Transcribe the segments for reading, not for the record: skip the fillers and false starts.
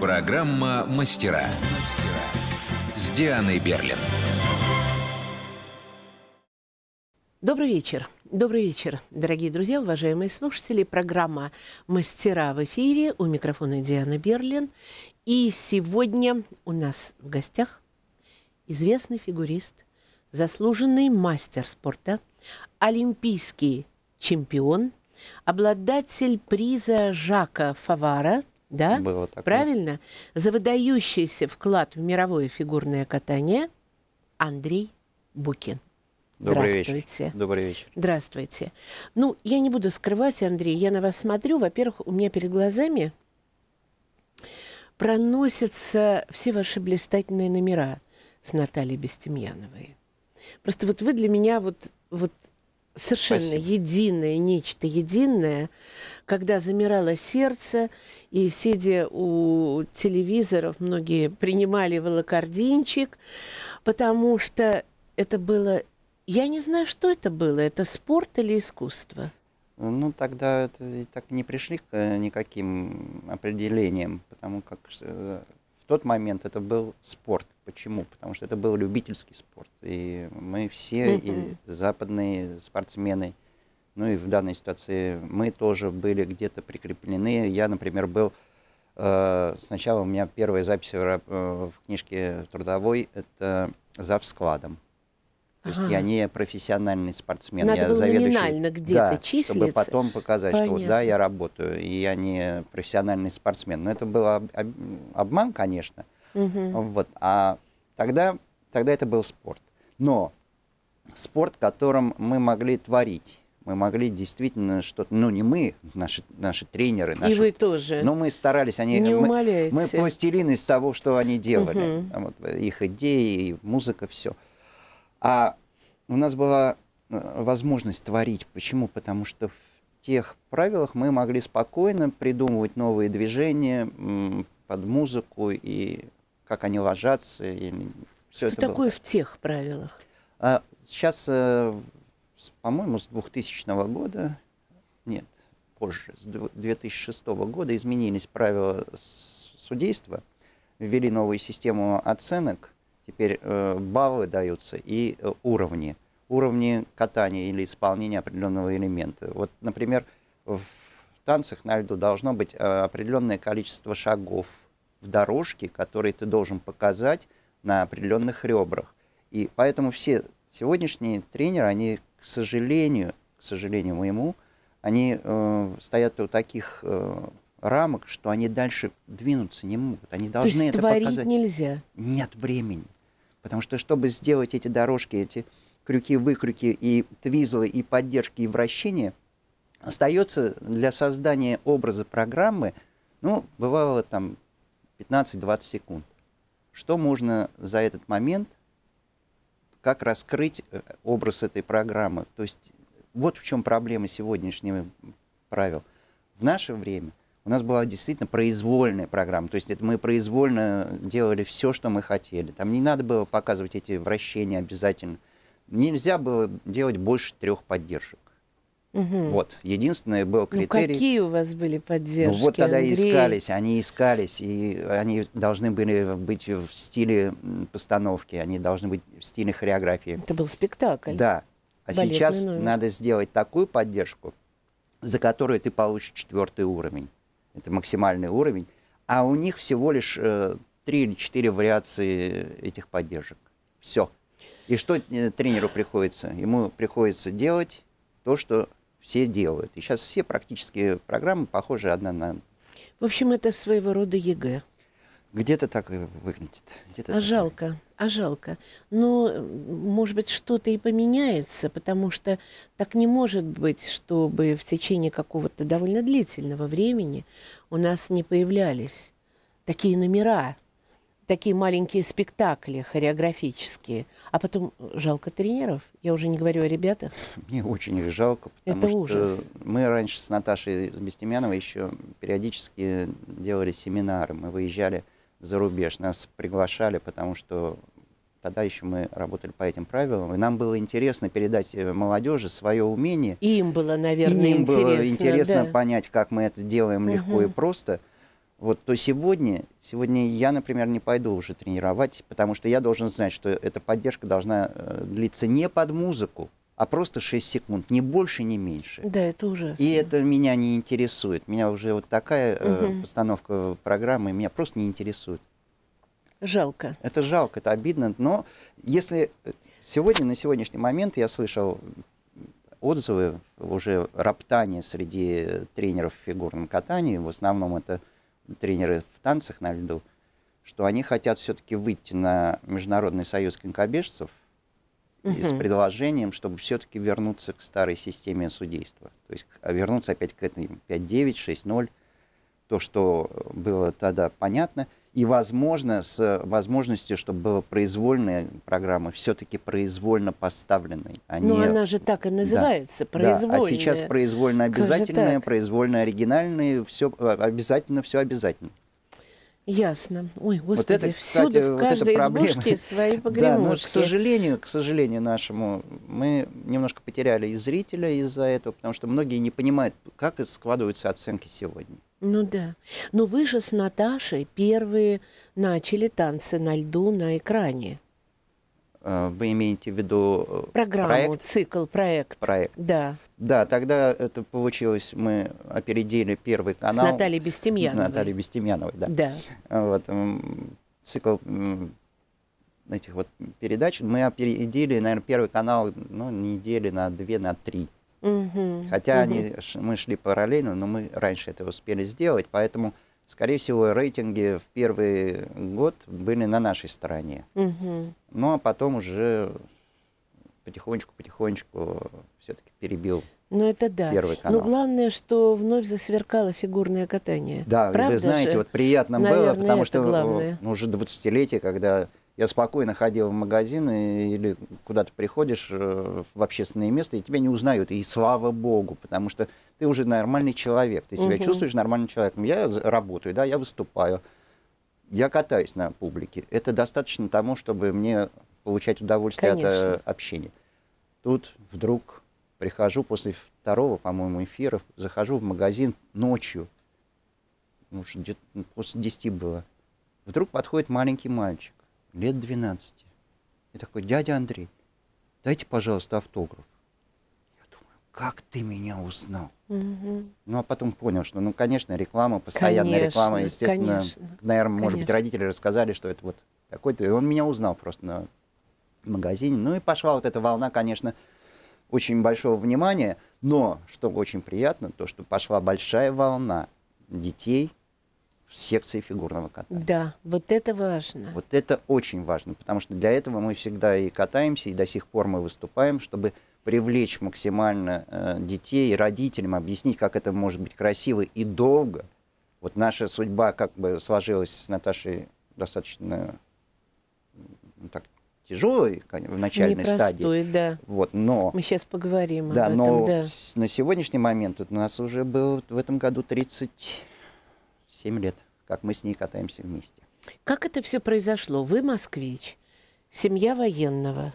Программа «Мастера» с Дианой Берлин. Добрый вечер. Добрый вечер, дорогие друзья, уважаемые слушатели. Программа «Мастера» в эфире. У микрофона Диана Берлин. И сегодня у нас в гостях известный фигурист, заслуженный мастер спорта, олимпийский чемпион, обладатель приза Жака Фавара. Да? Было такое. Правильно? За выдающийся вклад в мировое фигурное катание Андрей Букин. Добрый вечер. Добрый вечер. Здравствуйте. Ну, я не буду скрывать, Андрей, я на вас смотрю. Во-первых, у меня перед глазами проносятся все ваши блистательные номера с Натальей Бестемьяновой. Просто вот вы для меня вот совершенно единое, нечто единое, когда замирало сердце, и, сидя у телевизоров, многие принимали волокординчик, потому что это было... Я не знаю, что это было, это спорт или искусство? Ну, тогда это, так не пришли к никаким определениям, потому как в тот момент это был спорт. Почему? Потому что это был любительский спорт. И мы все, и западные спортсмены, ну и в данной ситуации мы тоже были где-то прикреплены. Я, например, был... Сначала у меня первая запись в книжке трудовой, это «Зав складом». То есть я не профессиональный спортсмен, я заведующий, где-то числится, чтобы потом показать, что да, я работаю, и я не профессиональный спортсмен. Но это был обман, конечно. Вот. А тогда это был спорт. Но спорт, которым мы могли творить. Мы могли действительно что-то... Ну, не мы, наши тренеры. Наши, и вы тоже. Но мы старались. Они, не умоляйте. Мы пластилин из того, что они делали. Вот, их идеи, музыка, все. А у нас была возможность творить. Почему? Потому что в тех правилах мы могли спокойно придумывать новые движения под музыку, и как они ложатся. И все. Что это такое было в тех правилах? Сейчас, по-моему, с 2000 года, нет, позже, с 2006 года изменились правила судейства, ввели новую систему оценок. Теперь баллы даются и уровни. Уровни катания или исполнения определенного элемента. Вот, например, в танцах на льду должно быть определенное количество шагов в дорожке, которые ты должен показать на определенных ребрах. И поэтому все сегодняшние тренеры, они, к сожалению моему, они стоят у таких рамок, что они дальше двинуться не могут. Они должны это показать. То есть творить нельзя? Нет времени. Потому что, чтобы сделать эти дорожки, эти крюки, выкрюки, и твизлы, и поддержки, и вращения, остается для создания образа программы, ну, бывало там 15-20 секунд. Что можно за этот момент, как раскрыть образ этой программы? То есть вот в чем проблема сегодняшних правил. В наше время у нас была действительно произвольная программа. То есть это мы произвольно делали все, что мы хотели. Там не надо было показывать эти вращения обязательно. Нельзя было делать больше 3 поддержек. Вот. Единственное был критерий. Ну, какие у вас были поддержки, ну, вот тогда, Андрей? Они искались. И они должны были быть в стиле постановки. Они должны быть в стиле хореографии. Это был спектакль. Да. А балетный сейчас номер. Надо сделать такую поддержку, за которую ты получишь 4-й уровень. Это максимальный уровень, а у них всего лишь 3 или 4 вариации этих поддержек. Все. И что тренеру приходится? Ему приходится делать то, что все делают. И сейчас все практически программы похожи одна на... В общем, это своего рода ЕГЭ. Где-то так выглядит. Где-то так жалко, выглядит. Жалко. Но, может быть, что-то и поменяется, потому что так не может быть, чтобы в течение какого-то довольно длительного времени у нас не появлялись такие номера, такие маленькие спектакли хореографические. А потом жалко тренеров, я уже не говорю о ребятах. Мне очень их жалко, потому это что ужас. Мы раньше с Наташей Бестемьяновой еще периодически делали семинары, мы выезжали за рубеж, нас приглашали, потому что тогда еще мы работали по этим правилам, и нам было интересно передать молодежи свое умение. И им было интересно понять, как мы это делаем легко и просто. вот, то сегодня я, например, не пойду уже тренировать, потому что я должен знать, что эта поддержка должна длиться не под музыку, а просто 6 секунд, ни больше, ни меньше. Да, это ужасно. И это меня не интересует. Меня уже вот такая постановка программы меня просто не интересует. Жалко. Это жалко, это обидно. Но если сегодня, на сегодняшний момент я слышал отзывы, уже роптания среди тренеров в фигурном катании, в основном это тренеры в танцах на льду, что они хотят все-таки выйти на Международный союз конькобежцев с предложением, чтобы все-таки вернуться к старой системе судейства. То есть вернуться опять к этой 5-9, 6-0, то, что было тогда понятно. И, возможно, с возможностью, чтобы была произвольная программа, все-таки произвольно поставленной. Они... Ну, она же так и называется, да, произвольная. Да. А сейчас произвольно обязательная, произвольно оригинальная, все обязательно, все обязательно. Ясно. Ой, господи, вот это, всюду, кстати, в каждой избушке свои погремушки. Да, но, к сожалению нашему, мы немножко потеряли и зрителя из-за этого, потому что многие не понимают, как складываются оценки сегодня. Ну да. Но вы же с Наташей первые начали танцы на льду на экране. Вы имеете в виду программу, проект? Цикл, проект. Да. Да, тогда это получилось, мы опередили первый канал. С Натальей Бестемьяновой. Натальей Бестемьяновой, да. Да. Вот, цикл этих вот передач мы опередили, наверное, первый канал, ну, недели на 2-3. Хотя мы шли параллельно, но мы раньше это успели сделать, поэтому... Скорее всего, рейтинги в первый год были на нашей стороне. Ну, а потом уже потихонечку все-таки перебил первый канал. Но главное, что вновь засверкало фигурное катание. Да, правда, вы знаете, вот приятно было, потому что уже 20-летие, когда я спокойно ходил в магазин или куда-то приходишь в общественное место, и тебя не узнают. И слава богу, потому что... Ты уже нормальный человек, ты себя чувствуешь нормальным человеком. Я работаю, да, я выступаю, я катаюсь на публике. Это достаточно тому, чтобы мне получать удовольствие от общения. Тут вдруг прихожу после второго, по-моему, эфира, захожу в магазин ночью, может, где-то после 10 было. Вдруг подходит маленький мальчик, лет 12. И такой: дядя Андрей, дайте, пожалуйста, автограф. Как ты меня узнал? Ну, а потом понял, что, ну, конечно, реклама, постоянная реклама, естественно. Наверное, может быть, родители рассказали, что это вот такой-то. И он меня узнал просто на магазине. Ну, и пошла вот эта волна, конечно, очень большого внимания. Но, что очень приятно, то, что пошла большая волна детей в секции фигурного катания. Да, вот это важно. Вот это очень важно, потому что для этого мы всегда и катаемся, и до сих пор мы выступаем, чтобы... привлечь максимально детей и родителям, объяснить, как это может быть красиво и долго. Вот наша судьба как бы сложилась с Наташей достаточно, ну, так, тяжелой в начальной стадии. Да. Вот, но, мы сейчас поговорим об этом. Но на сегодняшний момент у нас уже было в этом году 37 лет, как мы с ней катаемся вместе. Как это все произошло? Вы москвич, семья военного.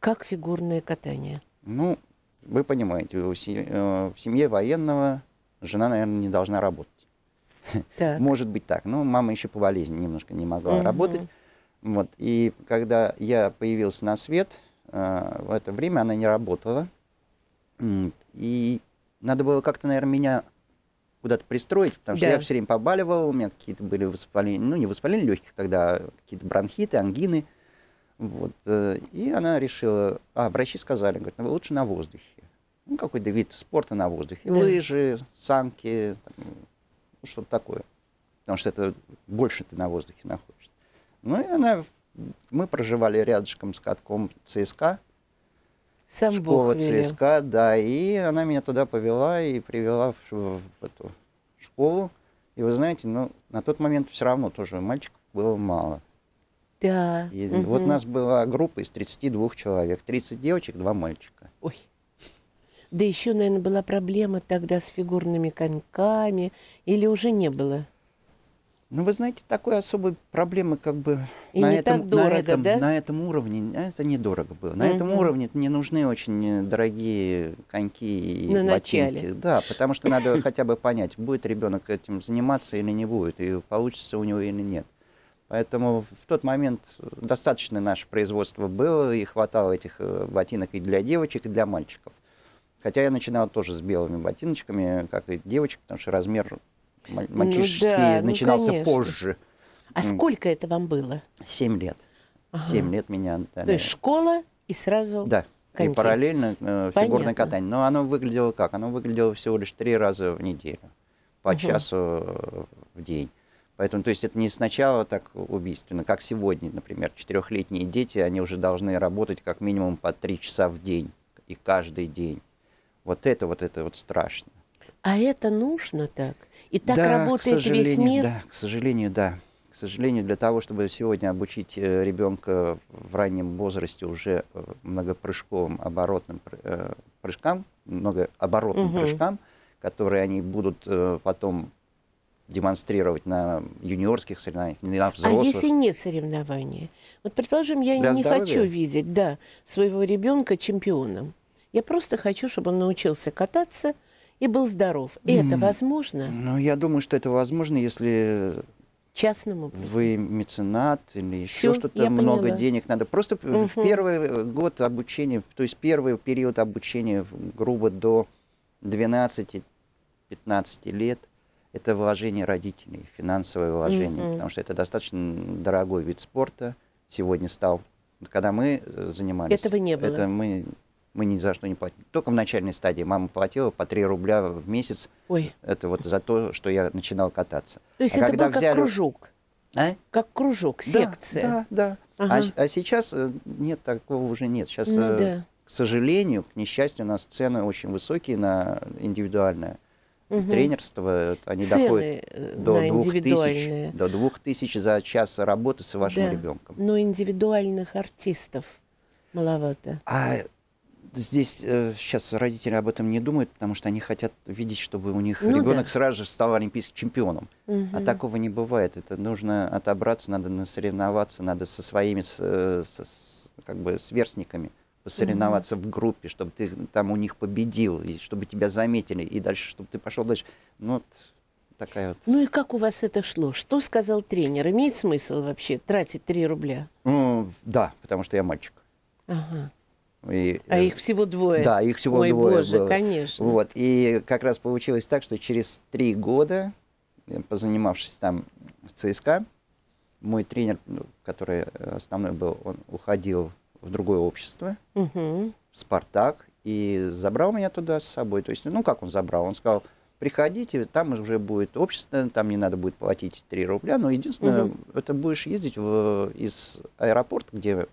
Как фигурное катание? Ну, вы понимаете, в семье военного жена, наверное, не должна работать. Так. Может быть так. Но мама еще по болезни немножко не могла работать. Вот. И когда я появился на свет, в это время она не работала. И надо было как-то, наверное, меня куда-то пристроить, потому что я все время побаливал, у меня какие-то были воспаления, ну, не воспаления легких, тогда какие-то бронхиты, ангины. Вот, и она решила, врачи сказали, говорят, ну, лучше на воздухе. Ну, какой-то вид спорта на воздухе. Да. Лыжи, санки, что-то такое. Потому что это больше ты на воздухе находишься. Ну, и мы проживали рядышком с катком ЦСКА. Сам школа ЦСКА, да. И она меня туда повела и привела в эту школу. И вы знаете, ну, на тот момент все равно тоже мальчиков было мало. Да. И вот у нас была группа из 32 человек. 30 девочек, 2 мальчика. Ой. Да еще, наверное, была проблема тогда с фигурными коньками. Или уже не было? Ну, вы знаете, такой особой проблемы как бы на этом уровне, это недорого было. На этом уровне не нужны очень дорогие коньки и ботинки. Да, потому что надо хотя бы понять, будет ребенок этим заниматься или не будет, и получится у него или нет. Поэтому в тот момент достаточно наше производство было, и хватало этих ботинок и для девочек, и для мальчиков. Хотя я начинал тоже с белыми ботиночками, как и девочек, потому что размер мальчишеский начинался позже. А сколько это вам было? 7 лет. Ага. 7 лет меня... То есть школа и сразу... Да, коньки. И параллельно фигурное катание. Но оно выглядело как? Оно выглядело всего лишь 3 раза в неделю, по часу в день. Поэтому, то есть, это не сначала так убийственно, как сегодня, например, 4-летние дети, они уже должны работать как минимум по 3 часа в день, и каждый день. Вот это страшно. А это нужно так? И так работает весь мир? Да, к сожалению, да. К сожалению, для того, чтобы сегодня обучить ребенка в раннем возрасте уже многопрыжковым оборотным прыжкам, прыжкам, которые они будут потом демонстрировать на юниорских соревнованиях, на взрослых. А если нет соревнований? Вот, предположим, я не хочу видеть своего ребенка чемпионом. Я просто хочу, чтобы он научился кататься и был здоров. И это возможно? Ну, я думаю, что это возможно, если... Частным образом. Вы меценат или еще что-то, много денег надо. Просто в первый год обучения, то есть первый период обучения, грубо до 12-15 лет, это вложение родителей, финансовое вложение, потому что это достаточно дорогой вид спорта. Сегодня стал, когда мы занимались... Этого не было. Это мы ни за что не платили. Только в начальной стадии мама платила по 3 рубля в месяц. Ой. Это вот за то, что я начинал кататься. То есть это был как кружок? А? Как кружок, секция? Да, да. Ага. А сейчас нет, такого уже нет. Сейчас, к сожалению, к несчастью, у нас цены очень высокие на индивидуальное тренерство. Они доходят до 2000, до 2000 за час работы с вашим ребенком. Но индивидуальных артистов маловато. Здесь сейчас родители об этом не думают, потому что они хотят видеть, чтобы у них ребенок сразу же стал олимпийским чемпионом. А такого не бывает. Это нужно отобраться, надо соревноваться, надо со своими как бы сверстниками посоревноваться в группе, чтобы ты там у них победил, и чтобы тебя заметили, и дальше, чтобы ты пошел дальше. Ну, вот такая вот. Ну и как у вас это шло? Что сказал тренер? Имеет смысл вообще тратить 3 рубля? Да, потому что я мальчик. Ага. И, их всего 2. Да, их всего 2. Ой, боже, было. Конечно. Вот. И как раз получилось так, что через 3 года, позанимавшись там в ЦСКА, мой тренер, который основной был, он уходил в другое общество, в «Спартак», и забрал меня туда с собой. То есть, ну как он забрал? Он сказал, приходите, там уже будет общество, там не надо будет платить 3 рубля, но единственное, это будешь ездить из аэропорта, где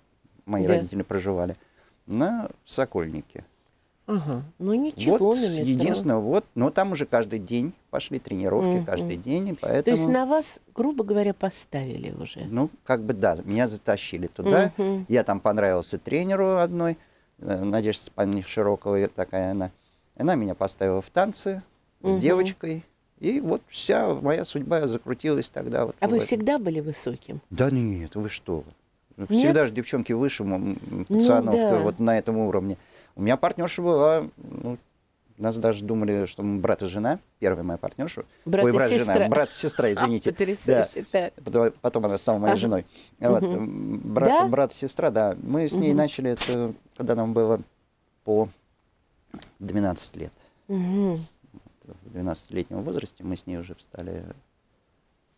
мои родители проживали, на Сокольнике. Ага, ну ничего. Вот, единственное, но там уже каждый день пошли тренировки, каждый день, поэтому... То есть на вас, грубо говоря, поставили уже? Ну, как бы да, меня затащили туда, я там понравился тренеру одной, Надежда Широковой, такая она меня поставила в танцы с девочкой, и вот вся моя судьба закрутилась тогда. Вот вы всегда были высоким? Да нет, вы что? Всегда же девчонки выше пацанов вот на этом уровне. У меня партнерша была, ну, нас даже думали, что мы брат и жена, первая моя партнерша. Брат и сестра, извините. Потрясающе, Потом она стала моей женой. Вот. Брат и сестра, да. Мы с ней начали, это, когда нам было по 12 лет. В 12-летнем возрасте мы с ней уже встали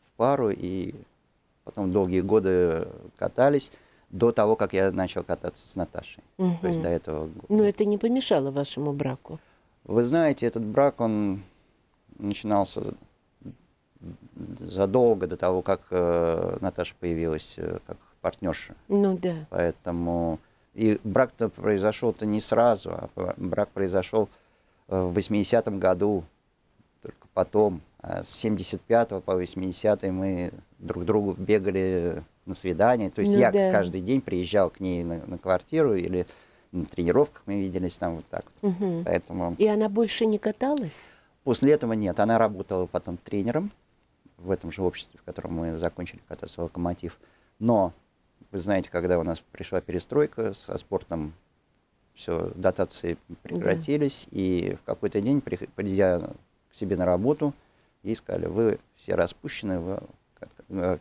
в пару и... Потом долгие годы катались до того, как я начал кататься с Наташей. То есть до этого года. Но это не помешало вашему браку? Вы знаете, этот брак, он начинался задолго до того, как Наташа появилась как партнерша. Ну да. Поэтому... И брак-то произошел-то не сразу, а брак произошел в 80-м году, только потом. А с 75 по 80 мы друг другу бегали на свидания. То есть я каждый день приезжал к ней на квартиру или на тренировках мы виделись там вот так вот. Поэтому... И она больше не каталась? После этого нет. Она работала потом тренером в этом же обществе, в котором мы закончили кататься в «Локомотив». Но вы знаете, когда у нас пришла перестройка, со спортом все, дотации прекратились, да. И в какой-то день, придя к себе на работу, ей сказали: вы все распущены,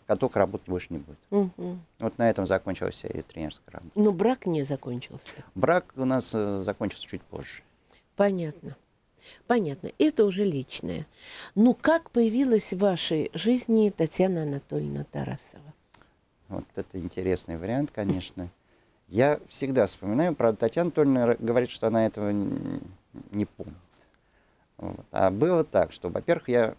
каток работы больше не будет. Угу. Вот на этом закончилась и тренерская работа. Но брак не закончился? Брак у нас закончился чуть позже. Понятно. Понятно. Это уже личное. Ну, как появилась в вашей жизни Татьяна Анатольевна Тарасова? Вот это интересный вариант, конечно. Я всегда вспоминаю, правда, Татьяна Анатольевна говорит, что она этого не помнит. Вот. А было так, что, во-первых, я,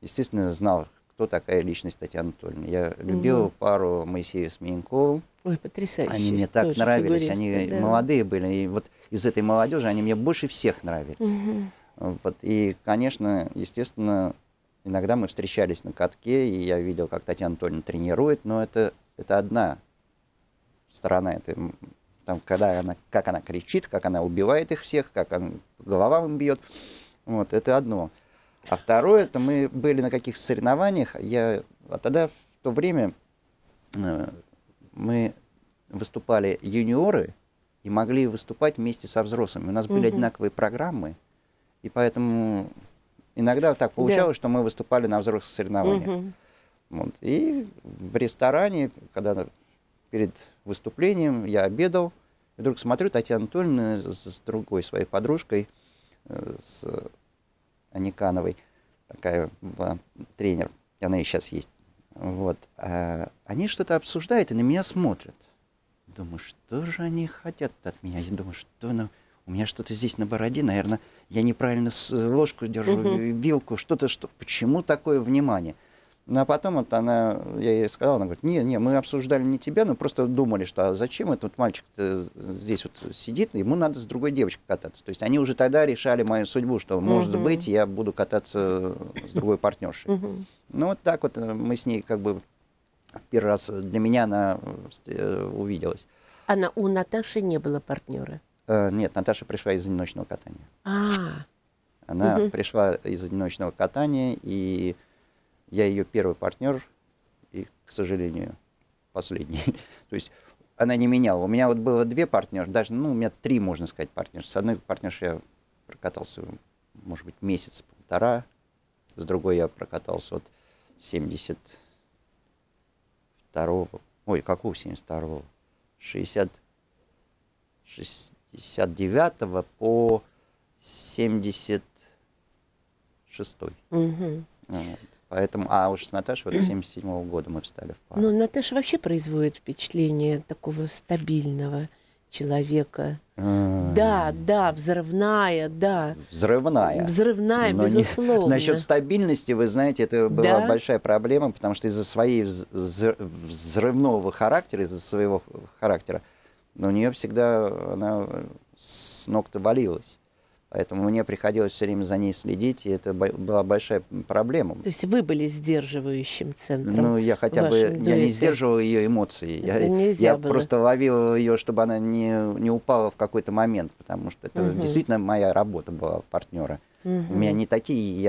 естественно, знал, кто такая личность Татьяна Анатольевна. Я любил пару Моисеева с Смирновым. Ой, потрясающе. Они мне так нравились, они да. молодые были. И вот из этой молодежи они мне больше всех нравились. Угу. Вот. И, конечно, естественно, иногда мы встречались на катке, и я видел, как Татьяна Анатольевна тренирует, но это одна сторона. Это, там, когда она, как она кричит, как она убивает их всех, как она по головам бьет. Вот, это одно. А второе, это мы были на каких-то соревнованиях. А тогда, в то время, мы выступали юниоры и могли выступать вместе со взрослыми. У нас были одинаковые программы, и поэтому иногда так получалось, да. что мы выступали на взрослых соревнованиях. Вот. И в ресторане, когда перед выступлением я обедал, и вдруг смотрю, Татьяна Анатольевна с другой своей подружкой, с Аникановой, такая была тренер, она и сейчас есть. Вот. А они что-то обсуждают и на меня смотрят. Думаю, что же они хотят от меня? Я думаю, что у меня что-то здесь на бороде, наверное, я неправильно ложку держу, вилку, что-то, что. Почему такое внимание? Ну, а потом вот я ей сказала, она говорит: не, мы обсуждали не тебя, но просто думали, что а зачем этот мальчик здесь вот сидит, ему надо с другой девочкой кататься. То есть они уже тогда решали мою судьбу, что, может быть, я буду кататься с другой партнершей. Ну, вот так вот мы с ней как бы первый раз, для меня она увиделась. У Наташи не было партнера? Нет, Наташа пришла из одиночного катания. Она пришла из одиночного катания, и... Я ее первый партнер и, к сожалению, последний. То есть она не меняла. У меня вот было две партнерши, даже, у меня три, можно сказать, партнерши. С одной партнершей я прокатался, может быть, месяц-полтора. С другой я прокатался от 72-го. Ой, какого 72-го? 69-го по 76-й. Вот. Поэтому, уж с Наташей вот с 1977-го года мы встали в пару. Ну, Наташа вообще производит впечатление такого стабильного человека. Да, взрывная, да. Взрывная, но безусловно. Насчет стабильности, вы знаете, это была большая проблема, потому что из-за своей взрывного характера, у нее всегда она с ног-то валилась. Поэтому мне приходилось все время за ней следить, и это была большая проблема. То есть вы были сдерживающим центром? Ну, я хотя бы не сдерживал ее эмоции. Я просто ловил ее, чтобы она не упала в какой-то момент, потому что это действительно моя работа была, партнера. У меня не такие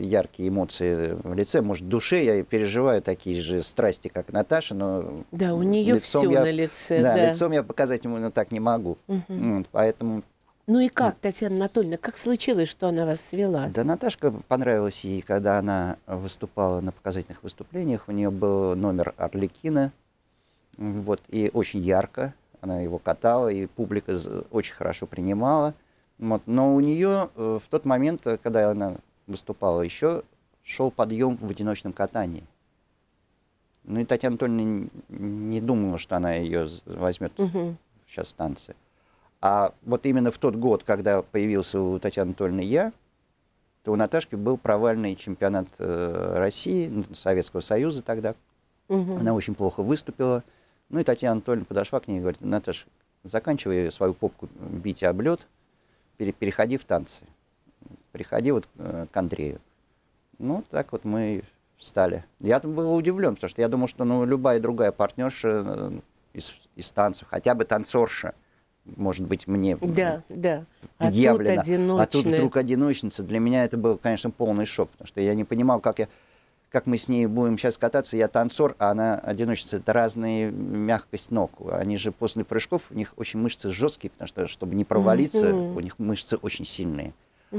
яркие эмоции в лице. Может, в душе я переживаю такие же страсти, как Наташа, но... Да, у нее все на лице. Да, лицом я показать ему так не могу. Поэтому... Ну и как, Татьяна Анатольевна, как случилось, что она вас свела? Да, Наташка понравилась ей, когда она выступала на показательных выступлениях. У нее был номер «Арлекина», вот, и очень ярко она его катала, и публика очень хорошо принимала. Вот. Но у нее в тот момент, когда она выступала еще, шел подъем в одиночном катании. Ну и Татьяна Анатольевна не думала, что она ее возьмет сейчас в танцы. А вот именно в тот год, когда появился у Татьяны Анатольевны я, то у Наташки был провальный чемпионат России, Советского Союза тогда. Она очень плохо выступила. Ну и Татьяна Анатольевна подошла к ней и говорит: Наташа, заканчивай свою попку бить об лед, переходи в танцы. Переходи вот к Андрею. Ну, так вот мы встали. Я был удивлен, потому что я думал, что любая другая партнерша из танцев, хотя бы танцорша, может быть, мне предъявлено. А тут вдруг одиночница. Для меня это был, конечно, полный шок, потому что я не понимал, как я... как мы с ней будем сейчас кататься, я танцор, а она одиночница, это разная мягкость ног. Они же после прыжков, у них очень мышцы жесткие, потому что, чтобы не провалиться, у них мышцы очень сильные.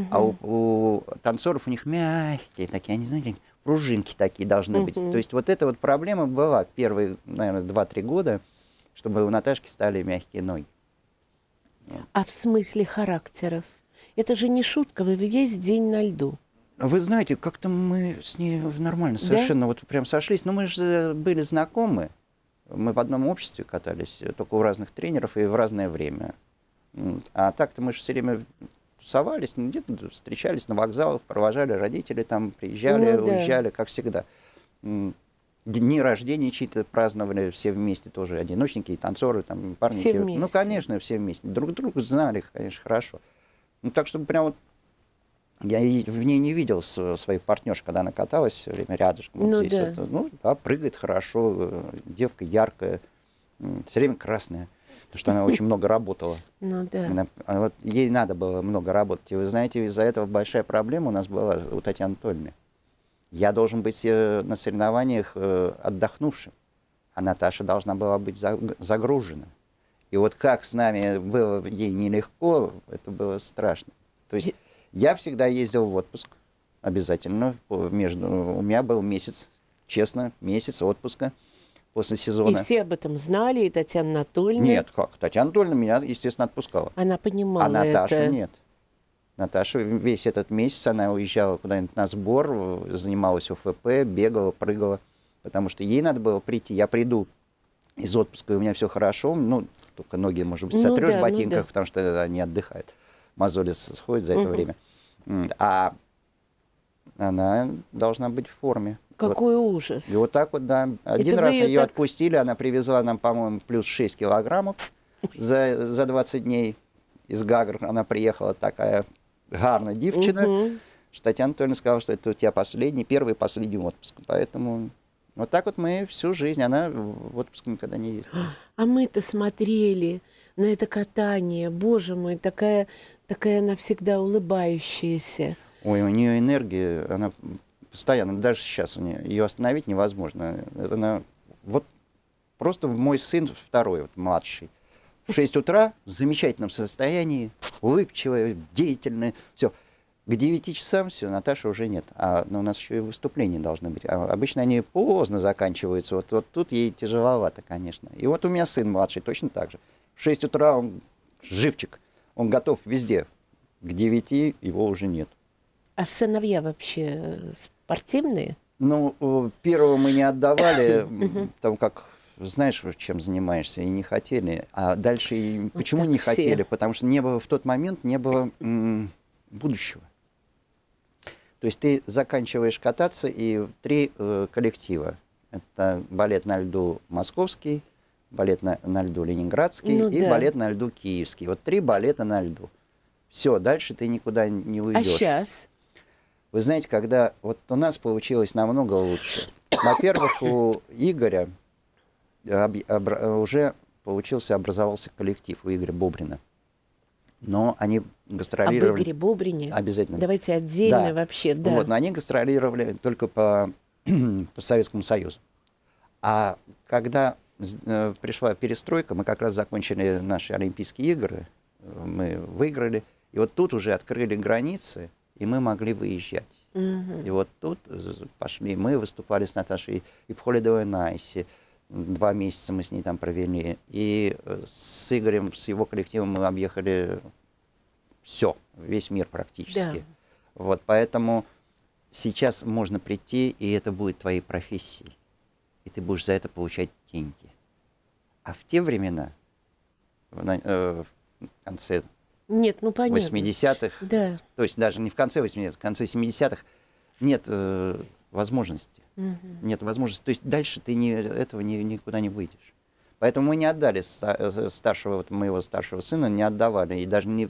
А у танцоров у них мягкие такие, они, знаете, пружинки такие должны быть. То есть вот эта вот проблема была первые, наверное, 2-3 года, чтобы у Наташки стали мягкие ноги. А в смысле характеров? Это же не шутка, вы весь день на льду. Вы знаете, как-то мы с ней нормально совершенно, да? Вот прям сошлись. Но мы же были знакомы, мы в одном обществе катались, только у разных тренеров и в разное время. А так-то мы же все время тусовались, где-то встречались на вокзалах, провожали родители, там приезжали, ну, да, уезжали, как всегда. Дни рождения чьи-то праздновали все вместе тоже, одиночники, и танцоры, там, парники. Ну, конечно, все вместе. Друг друга знали, конечно, хорошо. Ну, так что прям вот я в ней не видел своих партнерш, когда она каталась все время рядышком. Ну, здесь да. Вот, ну, да, прыгает хорошо, девка яркая, все время красная, потому что она очень много работала. Ну, да. Вот ей надо было много работать. И вы знаете, из-за этого большая проблема у нас была у Татьяны Анатольевны. Я должен быть на соревнованиях отдохнувшим, а Наташа должна была быть загружена. И вот как с нами было ей нелегко, это было страшно. То есть я всегда ездил в отпуск, обязательно. У меня был месяц, честно, месяц отпуска после сезона. И все об этом знали, и Татьяна Анатольевна? Нет, как? Татьяна Анатольевна меня, естественно, отпускала. Она понимала это. А Наташу нет. Наташа весь этот месяц, она уезжала куда-нибудь на сбор, занималась ОФП, бегала, прыгала, потому что ей надо было прийти. Я приду из отпуска, и у меня все хорошо, ну, только ноги, может быть, сотрешь в ботинках, потому что они отдыхают. Мозоли сходят за это время. А она должна быть в форме. Какой вот ужас. И вот так вот, да. Один раз ее так отпустили, она привезла нам, по-моему, плюс 6 килограммов за 20 дней. Из Гагры она приехала такая гарная девчина, что Татьяна Анатольевна сказала, что это у тебя последний, первый и последний отпуск. Поэтому вот так вот мы всю жизнь, она в отпуск никогда не ездила. А мы-то смотрели на это катание, боже мой, такая она всегда улыбающаяся. Ой, у нее энергия, она постоянно, даже сейчас у нее, ее остановить невозможно. Она, вот просто мой сын второй, вот, младший, в 6 утра в замечательном состоянии, улыбчивая, деятельная, все. К 9 часам все, Наташи уже нет. Но у нас еще и выступления должны быть. Обычно они поздно заканчиваются. Вот тут ей тяжеловато, конечно. И вот у меня сын младший точно так же. В 6 утра он живчик, он готов везде. К 9 его уже нет. А сыновья вообще спортивные? Ну, первого мы не отдавали, потому как знаешь, чем занимаешься, и не хотели. А дальше почему не хотели? Потому что не было в тот момент, не было будущего. То есть ты заканчиваешь кататься, и 3 коллектива. Это балет на льду московский, балет на льду ленинградский, ну, и да, балет на льду киевский. Вот 3 балета на льду. Все, дальше ты никуда не уйдешь. А сейчас? Вы знаете, когда вот у нас получилось намного лучше. Во-первых, у Игоря уже образовался коллектив, у Игоря Бобрина. Но они гастролировали... Об Игоре Бобрине? Обязательно. Давайте отдельно, да, вообще. Да. Вот, но они гастролировали только по Советскому Союзу. А когда пришла перестройка, мы как раз закончили наши Олимпийские игры, мы выиграли, и вот тут уже открыли границы, и мы могли выезжать. И вот тут пошли, мы выступали с Наташей и в Holiday on Ice. 2 месяца мы с ней там провели. И с Игорем, с его коллективом мы объехали все, весь мир практически. Да. Вот, поэтому сейчас можно прийти, и это будет твоей профессией. И ты будешь за это получать деньги. А в те времена, в конце 80-х, да, то есть даже не в конце 80-х, в конце 70-х, нет возможности. Нет возможности. То есть дальше ты никуда не выйдешь. Поэтому мы не отдали моего старшего сына, не отдавали и даже не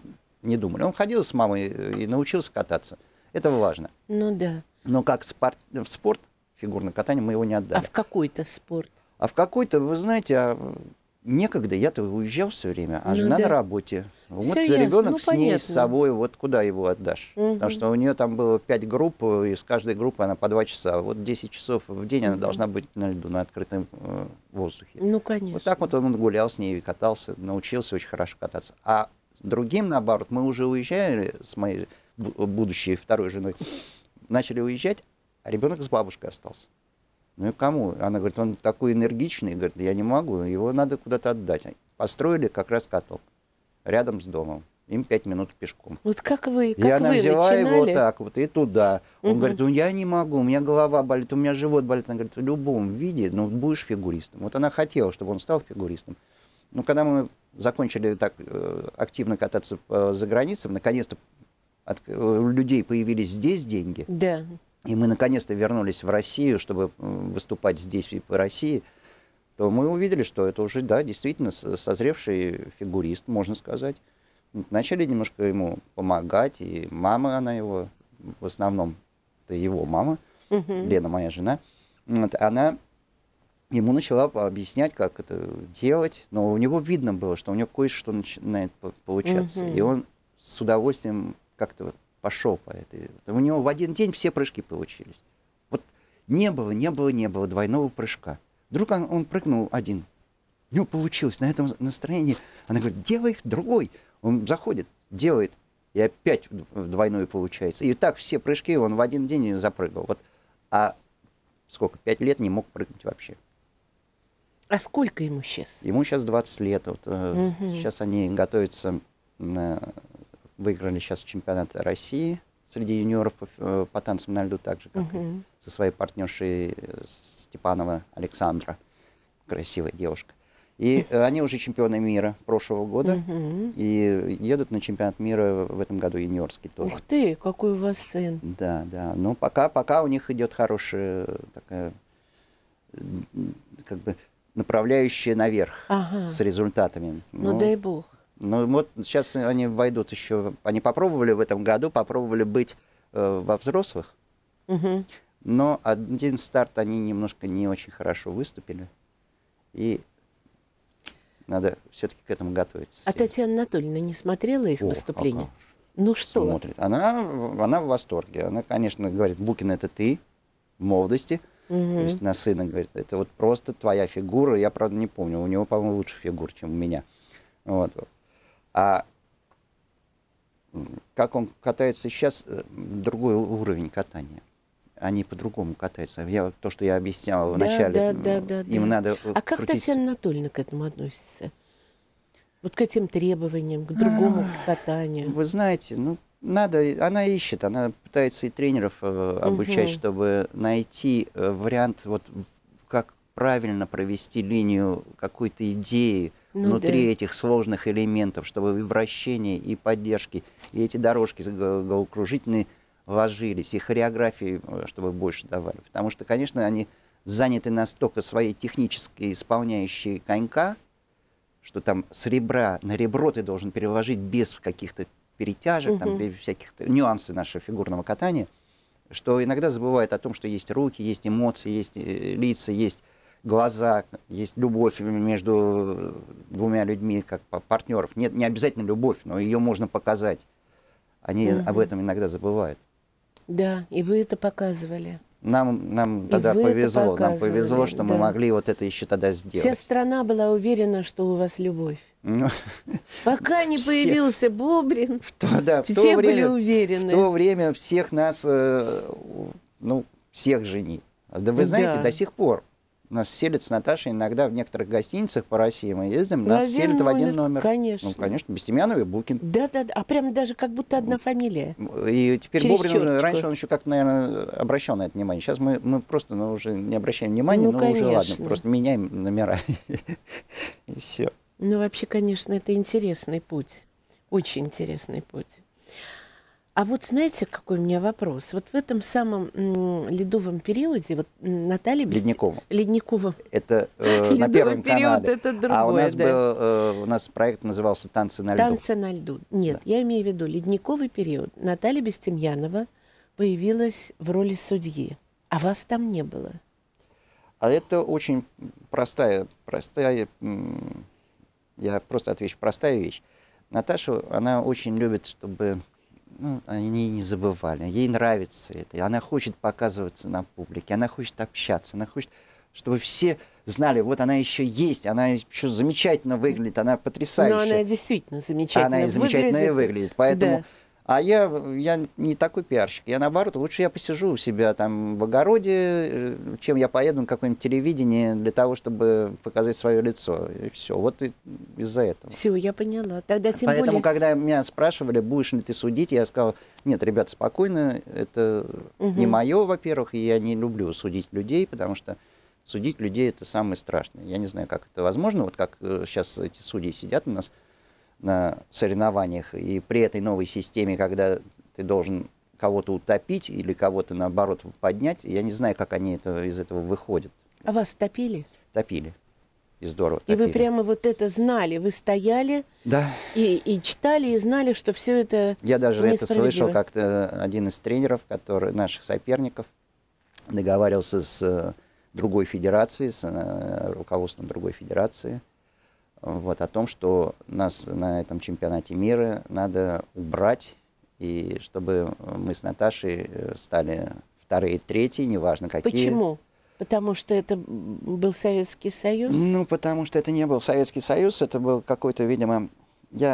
думали. Он ходил с мамой и научился кататься. Это важно. Ну да. Но как в спорт, фигурное катание, мы его не отдали. А в какой-то спорт? А в какой-то, вы знаете, Некогда, я-то уезжал все время, а жена на работе. Вот ребенок с ней, с собой, вот куда его отдашь? Потому что у нее там было 5 групп, и с каждой группы она по 2 часа. Вот 10 часов в день она должна быть на льду, на открытом воздухе. Ну, конечно. Вот так вот он гулял с ней, катался, научился очень хорошо кататься. А другим, наоборот, мы уже уезжали с моей будущей второй женой, начали уезжать, а ребенок с бабушкой остался. Ну и кому? Она говорит, он такой энергичный, говорит, я не могу, его надо куда-то отдать. Построили как раз каток рядом с домом, им 5 минут пешком. Вот как вы, как и она взяла его вот так вот и туда. Он говорит, ну я не могу, у меня голова болит, у меня живот болит. Она говорит, в любом виде, ну будешь фигуристом. Вот она хотела, чтобы он стал фигуристом. Ну когда мы закончили так активно кататься за границей, наконец-то у людей появились здесь деньги. Да. И мы наконец-то вернулись в Россию, чтобы выступать здесь и по России, то мы увидели, что это уже, да, действительно созревший фигурист, можно сказать. Начали немножко ему помогать, и мама, она его, в основном, это его мама, Лена, моя жена, вот, она ему начала объяснять, как это делать, но у него видно было, что у него кое-что начинает получаться, и он с удовольствием как-то... пошел по этой. У него в один день все прыжки получились. Вот не было двойного прыжка. Вдруг он прыгнул один. У него получилось на этом настроении. Она говорит, делай другой. Он заходит, делает, и опять двойное получается. И так все прыжки он в один день запрыгал. Вот. А сколько? 5 лет не мог прыгнуть вообще. А сколько ему сейчас? Ему сейчас 20 лет. Вот, сейчас они готовятся на... Выиграли сейчас чемпионат России среди юниоров по танцам на льду, так же, как и со своей партнершей Степанова Александра. Красивая девушка. И они уже чемпионы мира прошлого года. И едут на чемпионат мира в этом году юниорский тоже. Ух ты, какой у вас сын. Да, да. Но пока у них идет хорошая такая, как бы, направляющая наверх с результатами. Ну, дай бог. Ну вот сейчас они войдут еще, они попробовали в этом году, попробовали быть во взрослых, но один старт они немножко не очень хорошо выступили, и надо все-таки к этому готовиться. А Татьяна Анатольевна не смотрела их выступления? Ну что? Смотрит. Она в восторге. Она, конечно, говорит, Букин, это ты в молодости. То есть на сына, говорит, это вот просто твоя фигура, я, правда, не помню, у него, по-моему, лучше фигура, чем у меня. Вот. А как он катается сейчас, другой уровень катания. Они по-другому катаются. Я, то, что я объяснял вначале, им надо крутить. А как Татьяна Анатольевна к этому относится? Вот к этим требованиям, к другому катанию? Вы знаете, ну, надо, она ищет, она пытается и тренеров обучать, чтобы найти вариант, вот, как правильно провести линию какой-то идеи, внутри этих сложных элементов, чтобы и вращение, и поддержки, и эти дорожки головокружительные ложились, и хореографии, чтобы больше давали. Потому что, конечно, они заняты настолько своей технической исполняющей конька, что там с ребра на ребро ты должен переложить без каких-то перетяжек, там, без всяких нюансов нашего фигурного катания, что иногда забывает о том, что есть руки, есть эмоции, есть лица, есть... глаза, есть любовь между двумя людьми, как партнеров. Нет, не обязательно любовь, но ее можно показать. Они об этом иногда забывают. Да, и вы это показывали. Нам тогда повезло. Нам повезло, что мы могли вот это еще тогда сделать. Вся страна была уверена, что у вас любовь. Пока не появился Бобрин, все были уверены. В то время всех нас, ну, всех жени. Да вы знаете, до сих пор. Нас селят с Наташей иногда в некоторых гостиницах по России. Мы ездим, нас селят в один номер. Конечно. Ну, конечно, Бестемьянов и Букин. Да-да-да, а прям даже как будто одна фамилия. И теперь Бобрин, раньше он еще как-то, наверное, обращал на это внимание. Сейчас мы просто уже не обращаем внимания, ну, но конечно. Уже ладно, просто меняем номера. И все. Ну, вообще, конечно, это интересный путь. Очень интересный путь. А вот знаете, какой у меня вопрос? Вот в этом самом ледовом периоде, вот Наталья... Ледниковом. Это на Первом канале. Это другое, а у нас, был, у нас проект назывался «Танцы на льду». «Танцы на льду». Нет, я имею в виду ледниковый период. Наталья Бестемьянова появилась в роли судьи, а вас там не было. А это очень простая Я просто отвечу, простая вещь. Наташу, она очень любит, чтобы они не забывали. Ей нравится это. Она хочет показываться на публике, она хочет общаться, она хочет, чтобы все знали, вот она еще есть, она еще замечательно выглядит, она потрясающая. Но она действительно замечательно выглядит. Она и замечательно выглядит, поэтому... Да. А я не такой пиарщик. Я, наоборот, лучше я посижу у себя там в огороде, чем я поеду на какое-нибудь телевидение для того, чтобы показать свое лицо. И все. Вот из-за этого. Все, я поняла. Тогда тем поэтому, более... когда меня спрашивали, будешь ли ты судить, я сказал, нет, ребята, спокойно, это не мое, во-первых, и я не люблю судить людей, потому что судить людей – это самое страшное. Я не знаю, как это возможно. Вот как сейчас эти судьи сидят у нас на соревнованиях, и при этой новой системе, когда ты должен кого-то утопить или кого-то, наоборот, поднять, я не знаю, как они из этого выходят. А вас топили? Топили. И здорово топили. И вы прямо вот это знали, вы стояли, да, и читали, и знали, что все это несправедливо. Я даже это слышал, как-то один из тренеров, который, наших соперников, договаривался с другой федерацией, с руководством другой федерации, вот, о том, что нас на этом чемпионате мира надо убрать, и чтобы мы с Наташей стали вторые, третьи, неважно какие. Почему? Потому что это был Советский Союз? Ну, потому что это не был Советский Союз, это был какой-то, видимо, Вы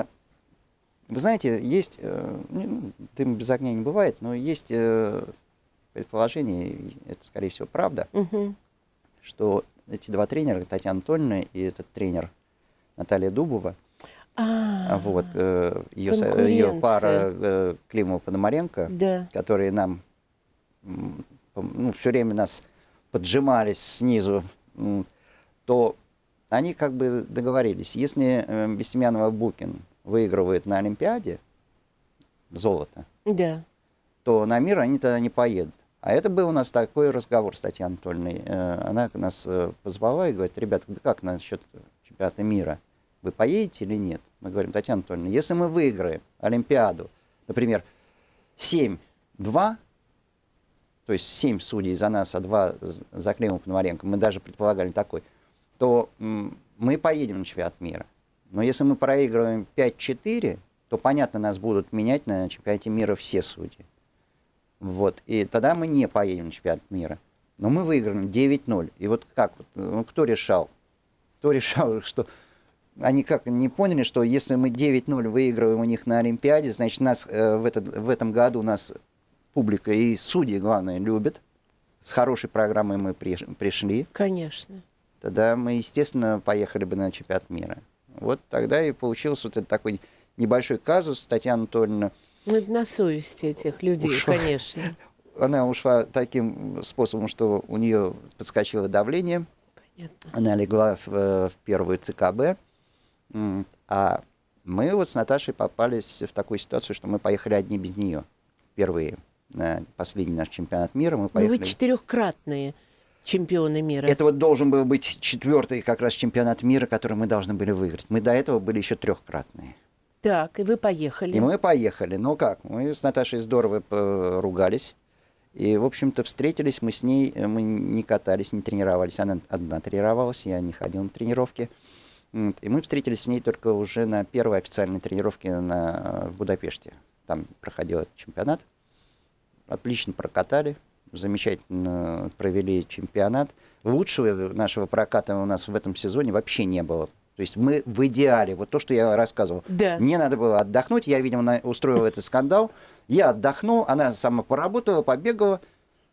знаете, есть... дым без огня не бывает, но есть предположение, это, скорее всего, правда, что эти два тренера, Татьяна Анатольевна и этот тренер, Наталья Дубова, вот, ее пара Климова, Пономаренко, да, которые нам все время нас поджимались снизу, то они как бы договорились, если Бестемьянова Букин выигрывает на Олимпиаде золото, да, то на мир они тогда не поедут. А это был у нас такой разговор с Татьяной Анатольевной. Она нас позвала и говорит, ребята, как насчет чемпионата мира? Вы поедете или нет? Мы говорим, Татьяна Анатольевна, если мы выиграем Олимпиаду, например, 7-2, то есть 7 судей за нас, а 2 за Климова Пономаренко, мы даже предполагали такой, то мы поедем на чемпионат мира. Но если мы проигрываем 5-4, то, понятно, нас будут менять на чемпионате мира все судьи. Вот, и тогда мы не поедем на чемпионат мира. Но мы выиграем 9-0. И вот как, ну, кто решал? Кто решал, что они как не поняли, что если мы 9-0 выигрываем у них на Олимпиаде, значит, нас в этом году нас публика и судьи, главное, любят. С хорошей программой мы пришли. Конечно. Тогда мы, естественно, поехали бы на чемпионат мира. Вот тогда и получился вот этот такой небольшой казус. Татьяна Анатольевна... Ну, на совесть этих людей, конечно. Она ушла таким способом, что у нее подскочило давление. Понятно. Она легла в первую ЦКБ. А мы вот с Наташей попались в такую ситуацию, что мы поехали одни без нее. Впервые на последний наш чемпионат мира мы поехали. Вы четырехкратные чемпионы мира. Это вот должен был быть четвертый как раз чемпионат мира, который мы должны были выиграть. Мы до этого были еще трехкратные. Так, и вы поехали. И мы поехали. Ну как, мы с Наташей здорово поругались. И, в общем-то, встретились мы с ней. Мы не катались, не тренировались. Она одна тренировалась, я не ходил на тренировки. И мы встретились с ней только уже на первой официальной тренировке в Будапеште. Там проходил этот чемпионат. Отлично прокатали. Замечательно провели чемпионат. Лучшего нашего проката у нас в этом сезоне вообще не было. То есть мы в идеале, вот то, что я рассказывал. Да. Мне надо было отдохнуть, я, видимо, устроил этот скандал. Я отдохнул, она сама поработала, побегала,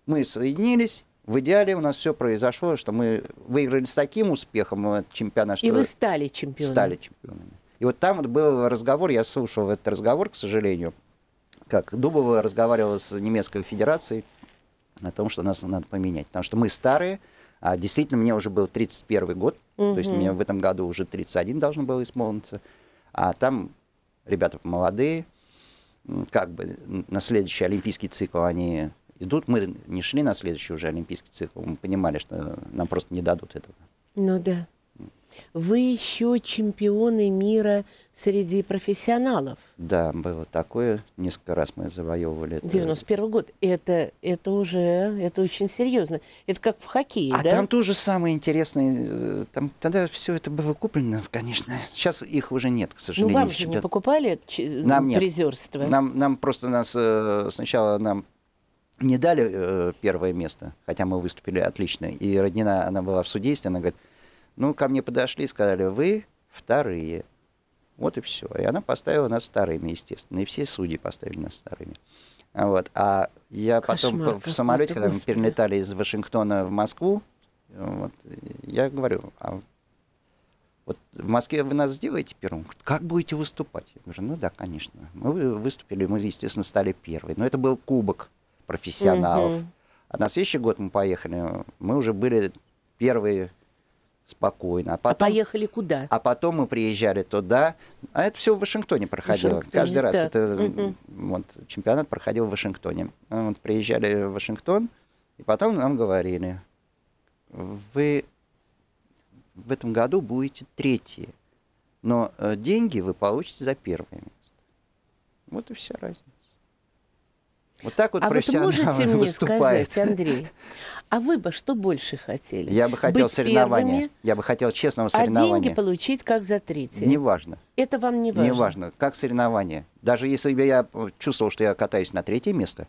мы соединились. В идеале у нас все произошло, что мы выиграли с таким успехом этот чемпионат. Что и вы стали чемпионами. Стали чемпионами. И вот там вот был разговор, я слушал этот разговор, к сожалению, как Дубова разговаривала с немецкой федерацией о том, что нас надо поменять. Потому что мы старые. А действительно, мне уже был 31 год, то есть мне в этом году уже 31 должно было исполниться. А там ребята молодые, как бы на следующий олимпийский цикл они идут. Мы не шли на следующий уже олимпийский цикл, мы понимали, что нам просто не дадут этого. Ну да. Вы еще чемпионы мира среди профессионалов. Да, было такое. Несколько раз мы завоевывали. 91 год. Это уже, это очень серьезно. Это как в хоккее, да? А там тоже самое интересное. Там, тогда все это было куплено, конечно. Сейчас их уже нет, к сожалению. Ну, вам же не покупали призерство? Нам просто сначала нам не дали первое место, хотя мы выступили отлично. И Роднина, она была в судействе, она говорит, ну, ко мне подошли и сказали, вы вторые. Вот и все. И она поставила нас вторыми, естественно. И все судьи поставили нас вторыми. Вот. А я потом в самолете, когда мы перелетали из Вашингтона в Москву, вот, я говорю, а вот в Москве вы нас сделаете первым? Как будете выступать? Я говорю, ну да, конечно. Мы выступили, мы, естественно, стали первые. Но это был кубок профессионалов. А на следующий год мы поехали, мы уже были первые. Спокойно. А поехали куда? А потом мы приезжали туда. А это все в Вашингтоне проходило. Каждый раз это, вот, чемпионат проходил в Вашингтоне. Вот, приезжали в Вашингтон, и потом нам говорили, вы в этом году будете третьи, но деньги вы получите за первое место. Вот и вся разница. Вот так вот профессионалы выступают. А вы можете мне сказать, Андрей, а вы бы что больше хотели? Я бы хотел соревнования. Я бы хотел честного соревнования. А деньги получить как за третье? Неважно. Это вам не важно? Неважно. Как соревнование. Даже если бы я чувствовал, что я катаюсь на третье место,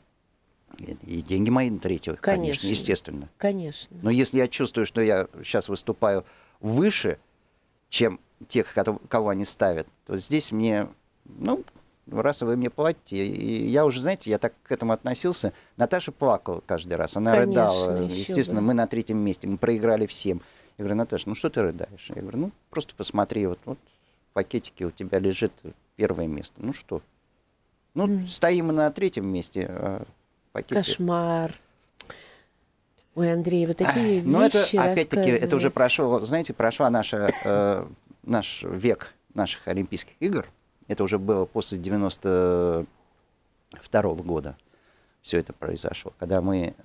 и деньги мои на третье, конечно, естественно. Конечно. Но если я чувствую, что я сейчас выступаю выше, чем тех, кого они ставят, то здесь мне, ну, раз вы мне платите, и я уже, знаете, я так к этому относился. Наташа плакала каждый раз, она рыдала. Естественно, мы на третьем месте, мы проиграли всем. Я говорю, Наташа, ну что ты рыдаешь? Я говорю, ну просто посмотри, вот в пакетике у тебя лежит первое место. Ну что? Ну, стоим мы на третьем месте. А пакетик... Кошмар. Ой, Андрей, вот такие вещи. Ну это, опять-таки, это уже прошло, знаете, прошла наш век наших Олимпийских игр. Это уже было после 92-го года все это произошло. Когда мы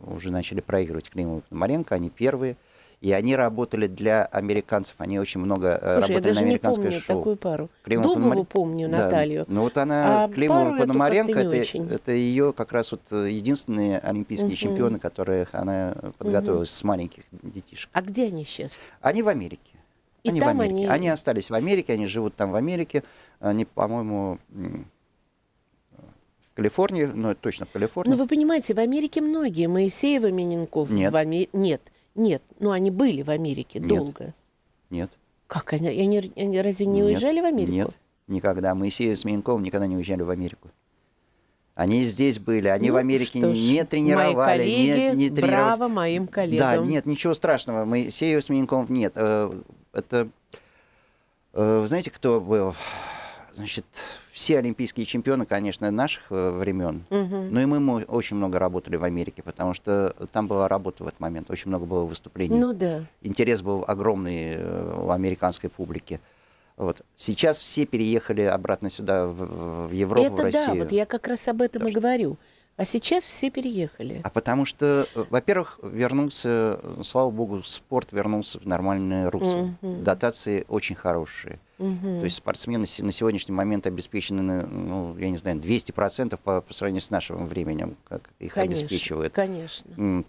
уже начали проигрывать Климову и Пономаренко, они первые. И они работали для американцев. Они очень много работали на американское шоу. Я даже не помню такую пару. Дубову помню, Наталью. Да. Ну вот она, Климова и Пономаренко, это ее как раз вот единственные олимпийские чемпионы, которых она подготовилась с маленьких детишек. А где они сейчас? Они в Америке. Они остались в Америке, они живут там в Америке. Они, по-моему, в Калифорнии, ну, точно в Калифорнии. Но вы понимаете, в Америке многие. Моисеева, Миненков. Нет. Нет, но они были в Америке долго. Нет. Как? Они разве не уезжали в Америку? Нет, никогда. Моисеев с Миненковым никогда не уезжали в Америку. Они здесь были, они в Америке не тренировали. Мои коллеги, не тренировали. Браво моим коллегам. Да, нет, ничего страшного. Моисеев с Миненковым нет. Это, вы знаете, кто был? Значит, все олимпийские чемпионы, конечно, наших времен. Но и мы очень много работали в Америке, потому что там была работа в этот момент, очень много было выступлений. Ну да. Интерес был огромный у американской публики. Вот. Сейчас все переехали обратно сюда, в Европу, в Россию. Да, вот я как раз об этом и говорю. А сейчас все переехали. А потому что, во-первых, вернулся, слава богу, спорт вернулся в нормальное русло. Дотации очень хорошие. То есть спортсмены на сегодняшний момент обеспечены, ну, я не знаю, 200% по сравнению с нашим временем, как их обеспечивают. Конечно.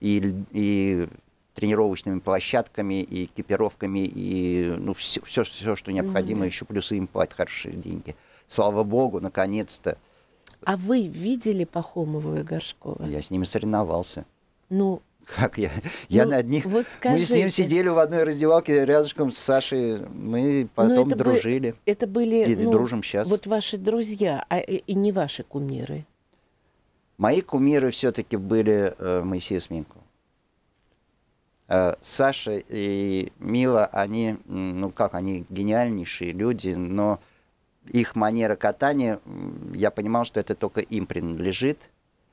И тренировочными площадками, и экипировками, и ну, все, что необходимо, еще плюсы им платят хорошие деньги. Слава богу, наконец-то. А вы видели Пахомову и Горшкова? Я с ними соревновался. Ну, как я? Я на одних. Вот мы с ним сидели в одной раздевалке рядышком с Сашей. Мы потом дружили. Это были. И дружим сейчас. Вот ваши друзья, и не ваши кумиры. Мои кумиры все-таки были Моисей Сминков. Саша и Мила, они, ну как, они гениальнейшие люди, но. Их манера катания, я понимал, что это только им принадлежит,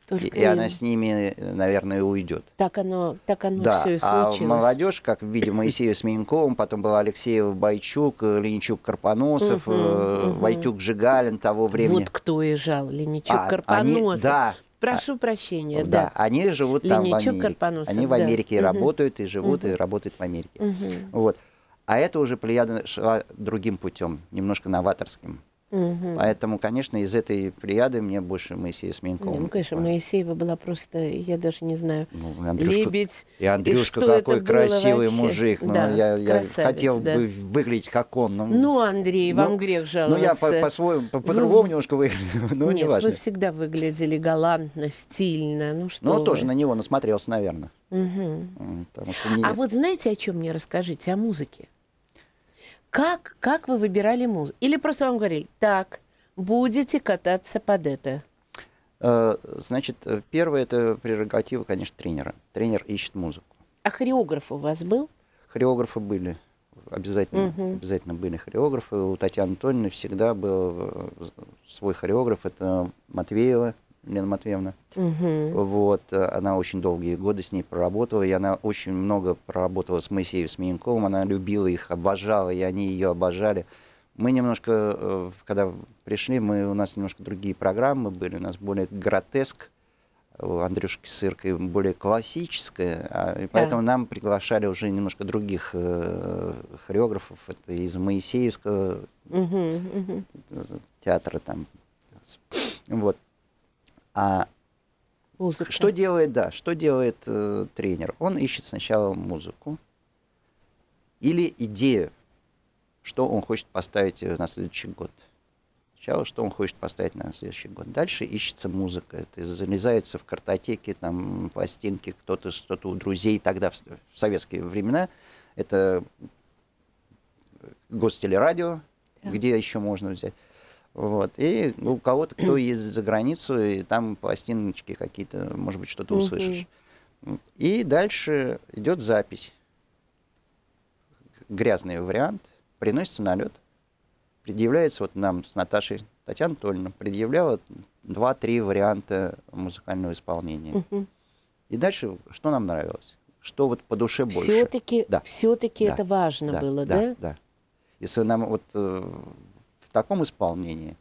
и она с ними, наверное, уйдет. Так оно да. Все и случилось. А молодежь, как в виде Моисеева с Миненковым, потом был Алексеев, Байчук, Линичук, Карпоносов, Вайтюк, Жигалин того времени. Вот кто уезжал, Линичук, Карпоносов. Прошу прощения, Они живут там в Америке. Они в Америке работают, и живут, и работают в Америке. Вот. А это уже плеяда шла другим путем, немножко новаторским. Угу. Поэтому, конечно, из этой плеяды мне больше Моисея Смирнова. Ну, конечно, Моисеева была просто, я даже не знаю, ну, Андрюшка, лебедь. И Андрюшка, и какой красивый мужик. Да, ну, я хотел бы выглядеть как он. Но... Ну, Андрей, вам грех жаловаться. Ну, я по-своему, по-другому немножко выгляжу, но нет, не важно. Вы всегда выглядели галантно, стильно. Ну, что ну тоже на него насмотрелся, наверное. Угу. Потому что не... А вот знаете, о чем мне расскажите? О музыке. Как вы выбирали музыку? Или просто вам говорили, так, будете кататься под это? Значит, первое, это прерогатива, конечно, тренера. Тренер ищет музыку. А хореограф у вас был? Хореографы были. Обязательно, обязательно были хореографы. У Татьяны Анатольевны всегда был свой хореограф. Это Матвеева, Лена Матвеевна. Вот, она очень долгие годы с ней проработала, и она очень много проработала с Моисеем Смиренковым, она любила их, обожала, и они ее обожали. Мы немножко, когда пришли, у нас немножко другие программы были, у нас более гротеск, у Андрюшки с Иркой более классическая, и поэтому нам приглашали уже немножко других хореографов, это из Моисеевского театра там, вот. А музыка. Что делает, да, что делает тренер? Он ищет сначала музыку или идею, что он хочет поставить на следующий год. Сначала, что он хочет поставить на следующий год. Дальше ищется музыка. Это залезается в картотеки, там, пластинки, кто-то что-то у друзей. Тогда, в советские времена, это гостелерадио, где еще можно взять. Вот. И у кого-то, кто ездит за границу, и там пластиночки какие-то, может быть, что-то услышишь. И дальше идет запись. Грязный вариант. Приносится на лед. Предъявляется вот нам с Наташей, Татьяна Анатольевна, предъявляла 2-3 варианта музыкального исполнения. И дальше, что нам нравилось? Что вот по душе больше? Все-таки это важно было, да? Если нам вот... В таком исполнении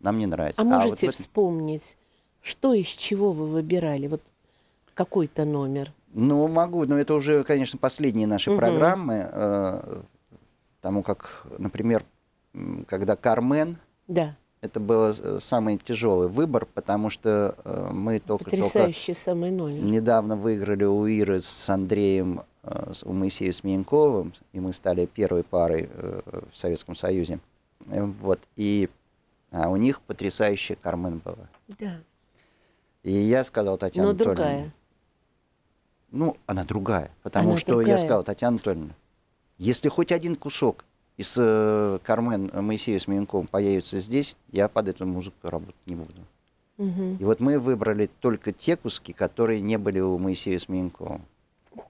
нам не нравится. А можете вот вспомнить, что из чего вы выбирали? Вот какой-то номер? Ну, могу, но это уже, конечно, последние наши программы. Потому как, например, когда «Кармен», это был самый тяжелый выбор, потому что мы только недавно выиграли у Иры с Андреем, у Моисея Смиренковым, и мы стали первой парой в Советском Союзе. Вот, и у них потрясающая «Кармен» была. Да. И я сказал Татьяне Анатольевне... другая. Ну, она другая. Потому она что другая. Я сказал, Татьяна Анатольевна, если хоть один кусок из «Кармен» Моисея Смиренкова появится здесь, я под эту музыку работать не буду. И вот мы выбрали только те куски, которые не были у Моисея Смиренкова.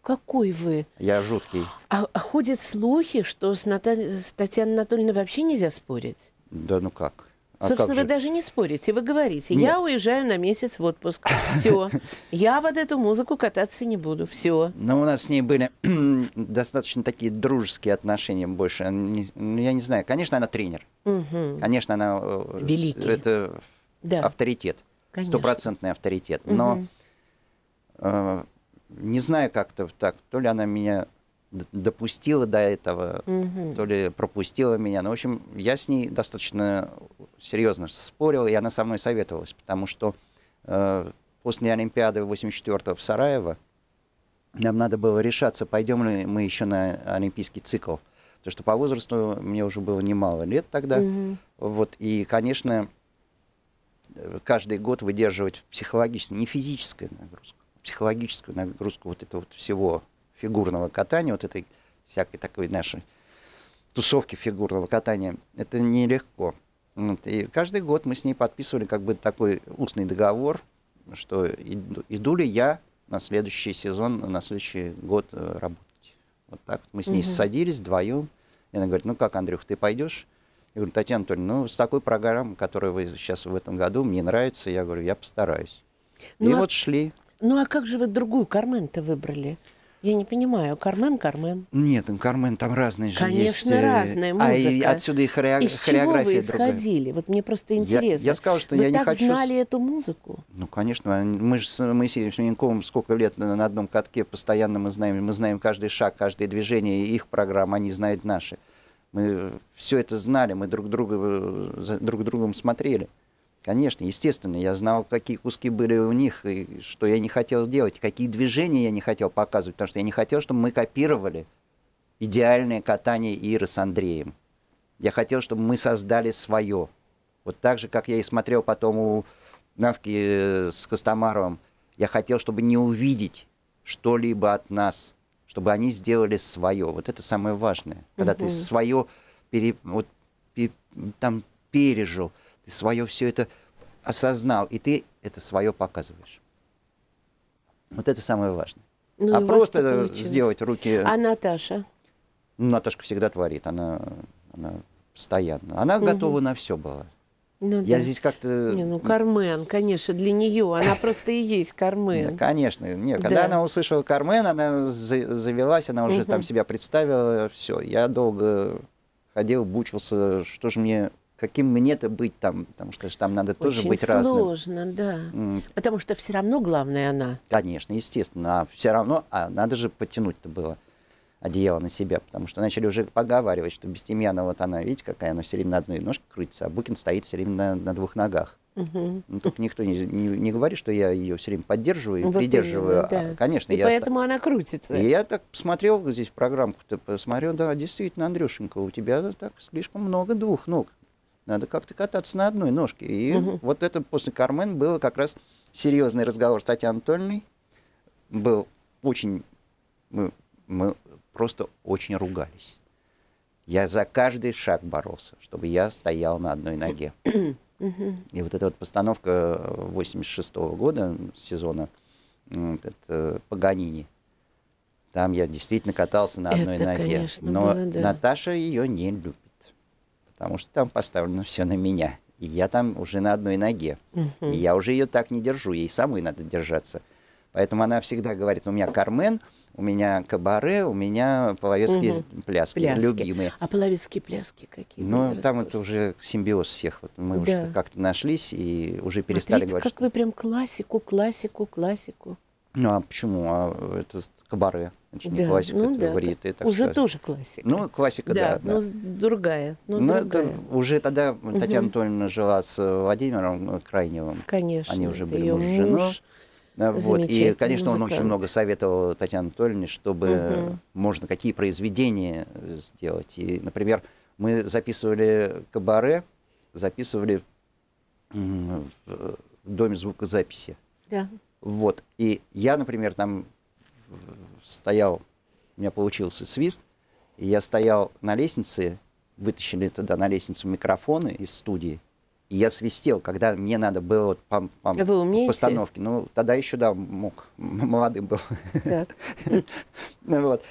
Какой вы? Я жуткий. А ходят слухи, что с Татьяной Анатольевной вообще нельзя спорить? Да ну как? Собственно, вы даже не спорите, вы говорите, я уезжаю на месяц в отпуск, все, я под эту музыку кататься не буду, все. Но у нас с ней были достаточно такие дружеские отношения больше, я не знаю, конечно, она тренер, конечно, она... Великий. Это авторитет, стопроцентный авторитет, но... Не знаю, как-то так, то ли она меня допустила до этого, то ли пропустила меня. Но, в общем, я с ней достаточно серьезно спорил, и она со мной советовалась, потому что после Олимпиады 1984 в Сараево нам надо было решаться, пойдем ли мы еще на олимпийский цикл. Потому что по возрасту мне уже было немало лет тогда. Вот, и, конечно, каждый год выдерживать психологическую, не физическую нагрузку, психологическую нагрузку вот этого вот всего фигурного катания, вот этой всякой такой нашей тусовки фигурного катания, это нелегко. Вот. И каждый год мы с ней подписывали как бы такой устный договор, что иду ли я на следующий сезон, на следующий год работать. Вот так вот мы с ней садились вдвоем. И она говорит, ну как, Андрюх, ты пойдешь? Я говорю, Татьяна Анатольевна, ну с такой программой, которая вы сейчас в этом году, мне нравится, я говорю, я постараюсь. Ну, и вот шли. Ну а как же вы другую «Кармен»-то выбрали? Я не понимаю, Кармен? Нет, Кармен, там разные же есть. Конечно, разная музыка. И отсюда и хореография другая. Из чего вы исходили? Вот мне просто интересно. Я сказал, что я не хочу... Вы так знали эту музыку? Ну, конечно. Мы же с Моисеем Смирновым сколько лет на одном катке постоянно мы знаем каждый шаг, каждое движение их программ, они знают наши. Мы все это знали, мы друг другом смотрели. Конечно, естественно, я знал, какие куски были у них, и что я не хотел делать, какие движения я не хотел показывать, потому что я не хотел, чтобы мы копировали идеальное катание Иры с Андреем. Я хотел, чтобы мы создали свое. Вот так же, как я и смотрел потом у Навки с Костомаровым, я хотел, чтобы не увидеть что-либо от нас, чтобы они сделали свое. Вот это самое важное. Когда ты свое пережил, ты свое все это осознал, и ты это свое показываешь. Вот это самое важное. Ну, а просто сделать руки... А Наташа? Ну, Наташка всегда творит, она постоянно. Она готова на все была. Ну, я здесь как-то... Не, ну, Кармен, конечно, для нее. Она просто и есть Кармен. Да, конечно. Нет, когда она услышала Кармен, она завелась, она уже там себя представила. Все, я долго ходил, бучился, что же мне... Каким мне-то быть там, потому что там надо тоже быть разным. Очень сложно, да. Потому что все равно главное она. Конечно, естественно. А все равно надо же потянуть-то было одеяло на себя, потому что начали уже поговаривать, что Бестемьянова, вот она, видите, какая она все время на одной ножке крутится, а Букин стоит все время на двух ногах. Ну, только никто не говорит, что я ее все время поддерживаю и придерживаю. Конечно, и поэтому она крутится. И я так посмотрел здесь программку-то, посмотрел, да, действительно, Андрюшенька, у тебя так слишком много двух ног. Надо как-то кататься на одной ножке. И вот это после Кармен был как раз серьезный разговор с Татьяной Анатольевной. Был очень... Мы просто очень ругались. Я за каждый шаг боролся, чтобы я стоял на одной ноге. И вот эта вот постановка 86-го года, сезона Паганини, там я действительно катался на одной ноге. Конечно, но было, да. Наташа ее не любит. Потому что там поставлено все на меня. И я там уже на одной ноге. И я уже ее так не держу. Ей самой надо держаться. Поэтому она всегда говорит, у меня Кармен, у меня кабаре, у меня половецкие пляски любимые. А половецкие пляски какие? Ну, там это уже симбиоз всех. Вот мы уже как-то нашлись и уже перестали говорить. Как вы прям классику. Ну, а почему? А это кабаре. Это не классика, ну, это уже сказать. Тоже классика. Ну, классика, да. Другая. Но другая. Это уже тогда Татьяна Анатольевна жила с Владимиром Крайневым. Конечно. Они уже были муж и жена. Вот. И, конечно, музыкант. Он очень много советовал Татьяне Анатольевне, чтобы можно какие произведения сделать. И, например, мы записывали кабаре, записывали в доме звукозаписи. Да. Вот. И я, например, там... стоял, у меня получился свист, и я стоял на лестнице, вытащили тогда на лестницу микрофоны из студии, и я свистел, когда мне надо было вот, постановки. Ну, тогда еще, да, мог, молодым был. Вот.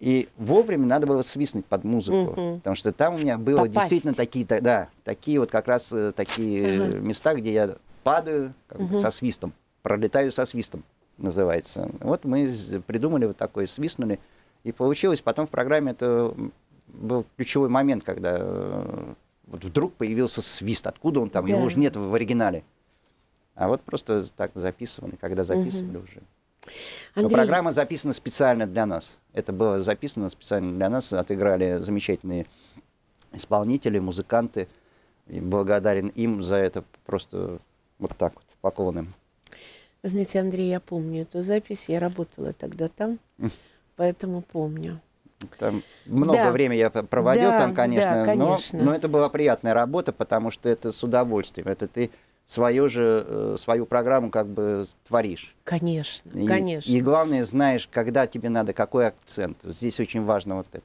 И вовремя надо было свистнуть под музыку, потому что там у меня было действительно такие вот как раз такие места, где я падаю со свистом, пролетаю со свистом. Называется. Вот мы придумали вот такое, свистнули, и получилось. Потом в программе это был ключевой момент, когда вот вдруг появился свист. Откуда он там? Его уже нет в оригинале. А вот просто так записывали, когда записывали уже. Андрей... Но программа записана специально для нас. Это было записано специально для нас. Отыграли замечательные исполнители, музыканты. И благодарен им за это просто вот так вот, поклоном. Знаете, Андрей, я помню эту запись, я работала тогда там, поэтому помню. Там много времени я проводил там, конечно, конечно. Но это была приятная работа, потому что это с удовольствием, это ты свою программу как бы творишь. Конечно, конечно. И главное, знаешь, когда тебе надо, какой акцент. Здесь очень важно вот это.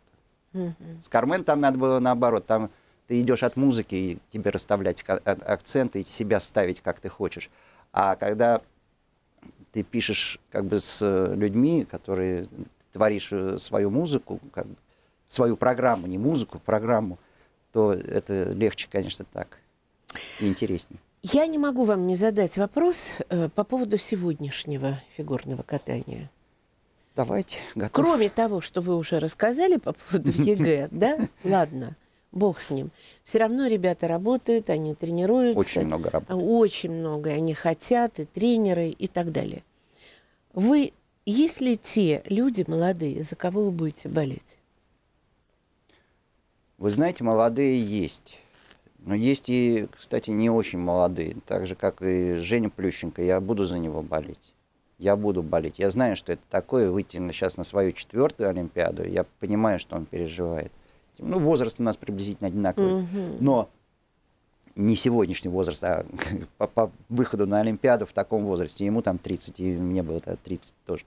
С Кармен там надо было наоборот, там ты идешь от музыки, и тебе расставлять акценты, и себя ставить, как ты хочешь. А когда... ты пишешь как бы с людьми, которые творишь свою музыку, как бы, свою программу, не музыку, программу, то это легче, конечно, так и интереснее. Я не могу вам не задать вопрос по поводу сегодняшнего фигурного катания. Давайте, готов. Кроме того, что вы уже рассказали по поводу ЕГЭ, да? Ладно, бог с ним. Все равно ребята работают, они тренируются. Очень много работают. Очень много. Они хотят, и тренеры, и так далее. Вы, если те люди молодые, за кого вы будете болеть? Вы знаете, молодые есть. Но есть и, кстати, не очень молодые. Так же, как и Женя Плющенко. Я буду за него болеть. Я буду болеть. Я знаю, что это такое, выйти сейчас на свою 4-ю Олимпиаду. Я понимаю, что он переживает. Ну, возраст у нас приблизительно одинаковый. Угу. Но не сегодняшний возраст, а по выходу на Олимпиаду в таком возрасте. Ему там 30, и мне было 30 тоже.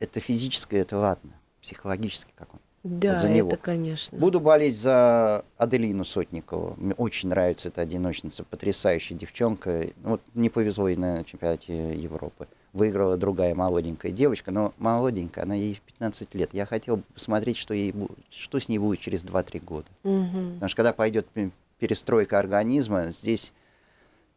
Это физическое, это ладно. Психологически как он. Да, вот за него. Это, конечно. Буду болеть за Аделину Сотникову. Мне очень нравится эта одиночница, потрясающая девчонка. Вот не повезло ей на чемпионате Европы. Выиграла другая молоденькая девочка, но молоденькая, она ей 15 лет. Я хотел бы посмотреть, что с ней будет через 2-3 года. Угу. Потому что когда пойдет перестройка организма, здесь...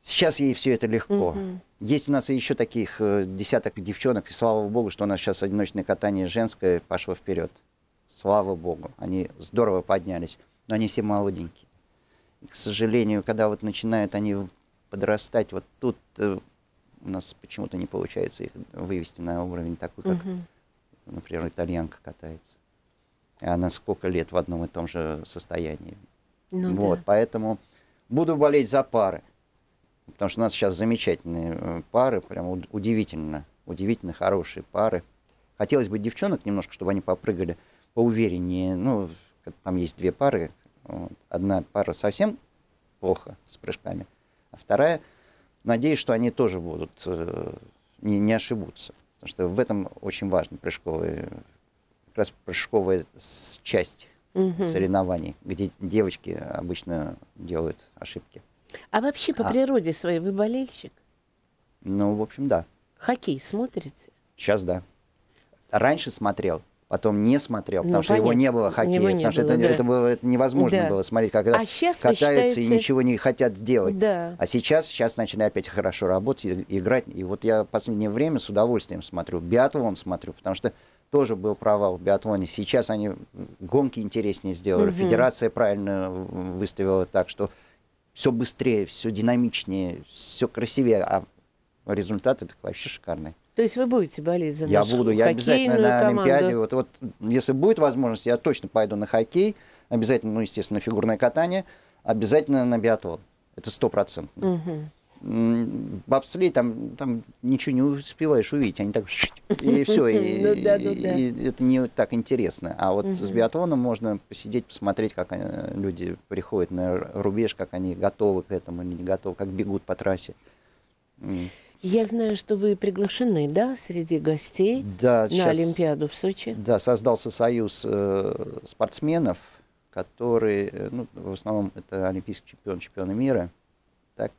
Сейчас ей все это легко. Угу. Есть у нас еще таких десяток девчонок, и слава богу, что у нас сейчас одиночное катание женское пошло вперед. Слава богу, они здорово поднялись, но они все молоденькие. И, к сожалению, когда вот начинают они подрастать, вот тут у нас почему-то не получается их вывести на уровень такой, как, например, итальянка катается. И она сколько лет в одном и том же состоянии. Ну, вот, да. Поэтому буду болеть за пары, потому что у нас сейчас замечательные пары, прям удивительно хорошие пары. Хотелось бы девчонок немножко, чтобы они попрыгали поувереннее. Ну, там есть 2 пары. Вот. Одна пара совсем плохо с прыжками, а вторая, надеюсь, что они тоже будут не ошибутся. Потому что в этом очень важно прыжковая часть соревнований, где девочки обычно делают ошибки. А вообще по природе своей вы болельщик? Ну, в общем, да. Хоккей смотрите? Сейчас да. Раньше смотрел. Потом не смотрел, потому что его не было хоккея, потому что это невозможно было смотреть, когда катаются и ничего не хотят делать. Да. А сейчас начали опять хорошо работать, играть. И вот я в последнее время с удовольствием смотрю. Биатлон смотрю, потому что тоже был провал в биатлоне. Сейчас они гонки интереснее сделали. Угу. Федерация правильно выставила так, что все быстрее, все динамичнее, все красивее. А результаты так вообще шикарные. То есть вы будете болеть за нашу хоккейную команду? Я обязательно на Олимпиаде. Вот, если будет возможность, я точно пойду на хоккей, обязательно, ну, естественно, на фигурное катание, обязательно на биатлон. Это 100%. Угу. Бобслей, там ничего не успеваешь увидеть, они так... И все, и это не так интересно. А вот с биатлоном можно посидеть, посмотреть, как люди приходят на рубеж, как они готовы к этому или не готовы, как бегут по трассе. Я знаю, что вы приглашены, да, среди гостей на Олимпиаду в Сочи. Да, создался союз спортсменов, которые, ну, в основном это олимпийский чемпион, чемпионы мира, так,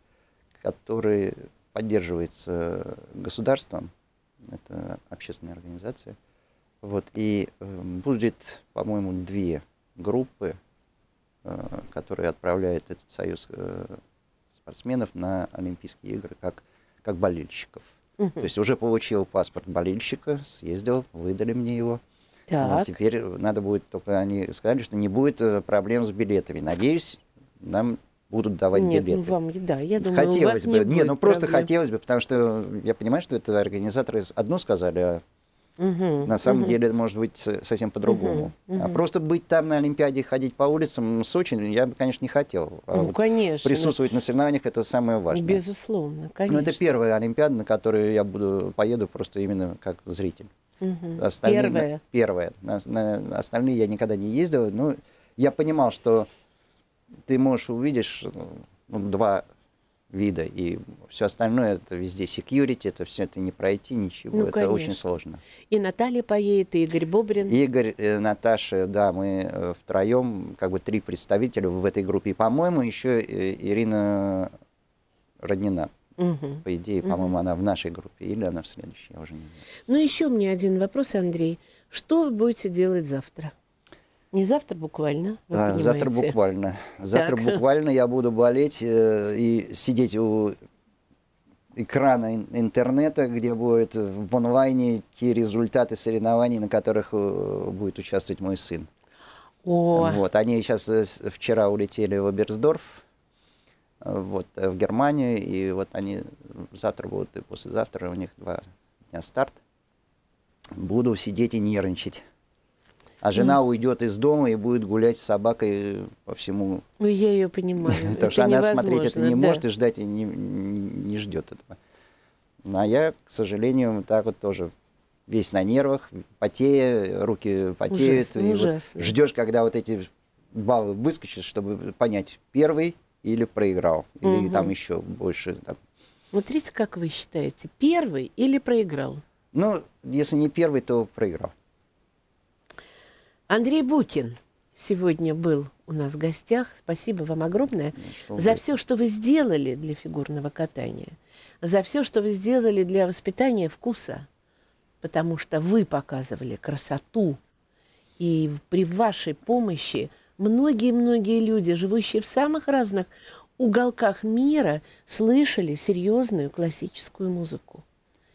который поддерживается государством, это общественная организация. Вот, и будет, по-моему, 2 группы, которые отправляют этот союз спортсменов на Олимпийские игры, как болельщиков. Угу. То есть уже получил паспорт болельщика, съездил, выдали мне его. Ну, теперь надо будет, только они сказали, что не будет проблем с билетами. Надеюсь, нам будут давать билеты. Вам, да, я думаю, хотелось бы. Просто хотелось бы, потому что я понимаю, что это организаторы одно сказали, а на самом деле может быть совсем по-другому. А просто быть там на Олимпиаде и ходить по улицам Сочи я бы, конечно, не хотел. А вот конечно. Присутствовать на соревнованиях — это самое важное. Безусловно, конечно. Но это первая Олимпиада, на которую я поеду просто именно как зритель. Первая. На остальные я никогда не ездил. Но я понимал, что ты можешь увидеть, ну, 2 вида, и все остальное, это везде security, это все, это не пройти, ничего, это конечно. Очень сложно. И Наталья поедет, и Игорь Бобрин. Игорь, Наташа, да, мы втроем, как бы 3 представителя в этой группе, и, по-моему, еще Ирина Роднина. По идее, по-моему, она в нашей группе, или она в следующей, я уже не знаю. Ну, еще мне один вопрос, Андрей. Что вы будете делать завтра? Не завтра буквально. Да, завтра буквально. Завтра буквально я буду болеть и сидеть у экрана интернета, где будут в онлайне те результаты соревнований, на которых будет участвовать мой сын. О. Вот, они сейчас вчера улетели в Оберсдорф, вот, в Германию, и вот они завтра будут, и послезавтра у них 2 дня старт. Буду сидеть и нервничать. А жена уйдет из дома и будет гулять с собакой по всему. Ну, я ее понимаю. Потому что она смотреть это не может и ждать, и не ждет этого. А я, к сожалению, вот так вот тоже весь на нервах, потея, руки потеют. Ждешь, когда вот эти баллы выскочат, чтобы понять, первый или проиграл, или там еще больше. Смотрите, как вы считаете, первый или проиграл? Ну, если не первый, то проиграл. Андрей Букин сегодня был у нас в гостях. Спасибо вам огромное за все, что вы сделали для фигурного катания, за все, что вы сделали для воспитания вкуса, потому что вы показывали красоту. И при вашей помощи многие-многие люди, живущие в самых разных уголках мира, слышали серьезную классическую музыку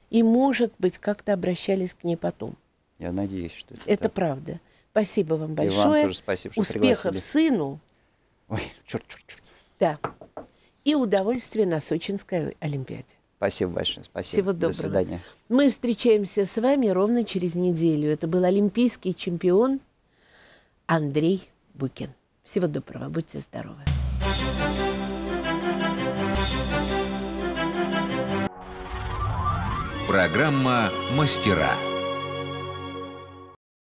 и, может быть, как-то обращались к ней потом. Я надеюсь, что это правда. Спасибо вам большое. И вам тоже спасибо, что успехов пригласили. Сыну. Ой, черт. Да. И удовольствия на Сочинской Олимпиаде. Спасибо большое. Спасибо. Всего доброго. До свидания. Мы встречаемся с вами ровно через неделю. Это был олимпийский чемпион Андрей Букин. Всего доброго. Будьте здоровы. Программа «Мастера».